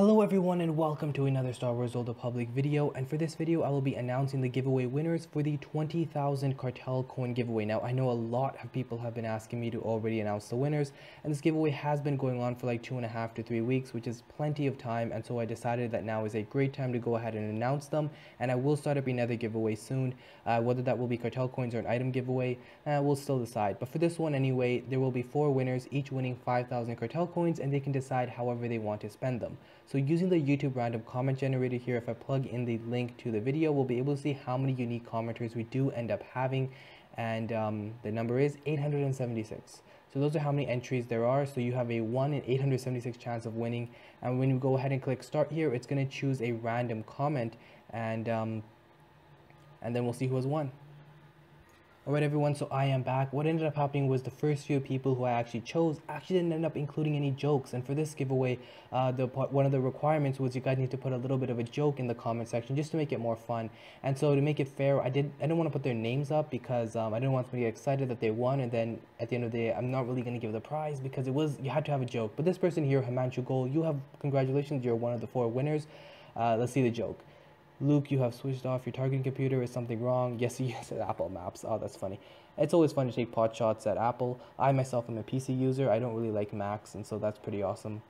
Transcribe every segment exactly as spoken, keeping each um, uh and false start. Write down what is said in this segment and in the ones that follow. Hello everyone and welcome to another Star Wars the Old Republic video, and for this video I will be announcing the giveaway winners for the twenty thousand Cartel Coin giveaway. Now I know a lot of people have been asking me to already announce the winners, and this giveaway has been going on for like two and a half to three weeks, which is plenty of time, and so I decided that now is a great time to go ahead and announce them, and I will start up another giveaway soon. Uh, whether that will be Cartel Coins or an item giveaway, uh, we'll still decide. But for this one anyway, there will be four winners, each winning five thousand Cartel Coins, and they can decide however they want to spend them. So using the YouTube random comment generator here, if I plug in the link to the video, we'll be able to see how many unique commenters we do end up having, and um, the number is eight hundred seventy-six. So those are how many entries there are. So you have a one in eight hundred seventy-six chance of winning, and when you go ahead and click start here, it's going to choose a random comment, and um, and then we'll see who has won. Alright everyone, so I am back. What ended up happening was the first few people who I actually chose actually didn't end up including any jokes, and for this giveaway, uh, the one of the requirements was you guys need to put a little bit of a joke in the comment section just to make it more fun. And so to make it fair, I did I didn't want to put their names up because um, I didn't want them to get excited that they won, and then at the end of the day, I'm not really going to give the prize because it was you had to have a joke. But this person here, Himanshu Goel, you have congratulations, you're one of the four winners. Uh, let's see the joke. Luke, you have switched off your targeting computer. Is something wrong? Yes, yes, Apple Maps. Oh, that's funny. It's always fun to take pot shots at Apple. I myself am a P C user. I don't really like Macs, and so that's pretty awesome.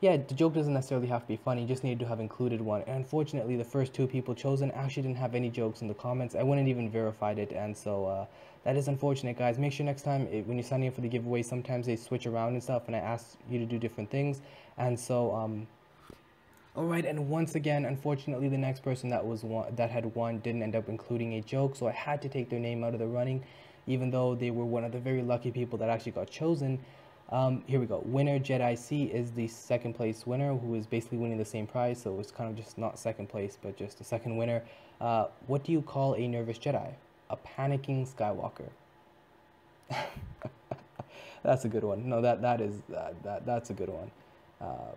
Yeah, the joke doesn't necessarily have to be funny, you just needed to have included one. And unfortunately, the first two people chosen actually didn't have any jokes in the comments. I wouldn't even verified it, and so uh, that is unfortunate, guys. Make sure next time, it, when you're signing up for the giveaway, sometimes they switch around and stuff, and I ask you to do different things, and so... um. Alright, and once again, unfortunately, the next person that was won, that had won didn't end up including a joke, so I had to take their name out of the running, even though they were one of the very lucky people that actually got chosen. Um, here we go. Winner Jedi C is the second place winner, who is basically winning the same prize, so it's kind of just not second place, but just a second winner. Uh, what do you call a nervous Jedi? A panicking Skywalker. That's a good one. No, that that is that, that that's a good one. Uh,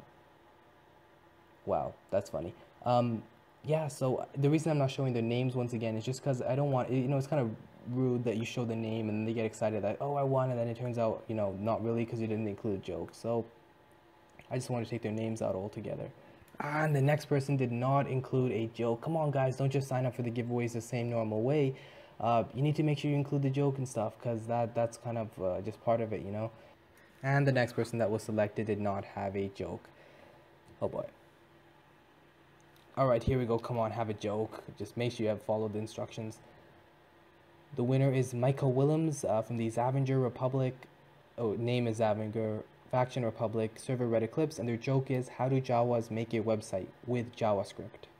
Wow, that's funny. Um, yeah, so the reason I'm not showing their names once again is just because I don't want, you know, it's kind of rude that you show the name and they get excited that, oh, I won, and then it turns out, you know, not really because you didn't include a joke. So I just want to take their names out altogether. And the next person did not include a joke. Come on, guys, don't just sign up for the giveaways the same normal way. Uh, you need to make sure you include the joke and stuff because that, that's kind of uh, just part of it, you know. And the next person that was selected did not have a joke. Oh, boy. Alright, here we go. Come on, have a joke. Just make sure you have followed the instructions. The winner is Michael Willems uh, from the Zavinger Republic. Oh, name is Zavinger. Faction Republic. Server Red Eclipse. And their joke is, how do Jawas make a website with JavaScript?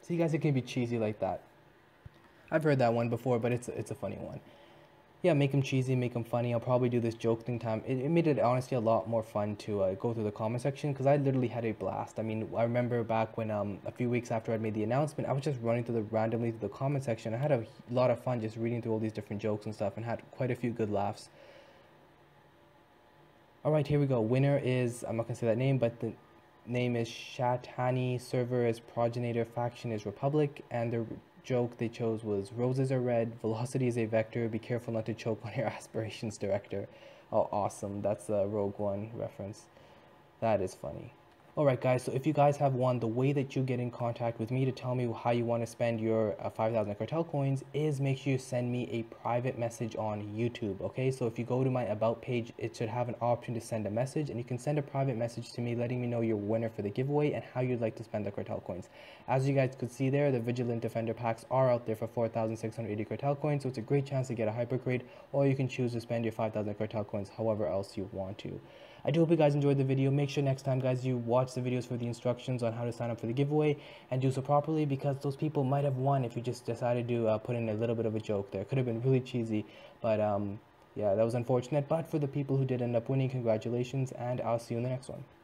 See, guys, it can be cheesy like that. I've heard that one before, but it's, it's a funny one. Yeah, make them cheesy, make them funny. I'll probably do this joke thing time. It, it made it honestly a lot more fun to uh, go through the comment section because I literally had a blast. I mean, I remember back when um, a few weeks after I'd made the announcement, I was just running through the randomly through the comment section. I had a lot of fun just reading through all these different jokes and stuff and had quite a few good laughs. All right, here we go. Winner is, I'm not going to say that name, but the name is Shatani. Server is Progenitor. Faction is Republic. And they're... joke they chose was, roses are red, velocity is a vector, be careful not to choke on your aspirations, director. Oh, awesome. That's a Rogue One reference. That is funny. Alright guys, so if you guys have won, the way that you get in contact with me to tell me how you want to spend your uh, five thousand Cartel Coins is make sure you send me a private message on YouTube, okay? So if you go to my About page, it should have an option to send a message, and you can send a private message to me letting me know your winner for the giveaway and how you'd like to spend the Cartel Coins. As you guys could see there, the Vigilant Defender packs are out there for four thousand six hundred eighty Cartel Coins, so it's a great chance to get a Hypercrate, or you can choose to spend your five thousand Cartel Coins however else you want to. I do hope you guys enjoyed the video. Make sure next time, guys, you watch Watch the videos for the instructions on how to sign up for the giveaway and do so properly, because those people might have won if you just decided to uh, put in a little bit of a joke there. Could have been really cheesy, but um, yeah, that was unfortunate. But for the people who did end up winning, congratulations, and I'll see you in the next one.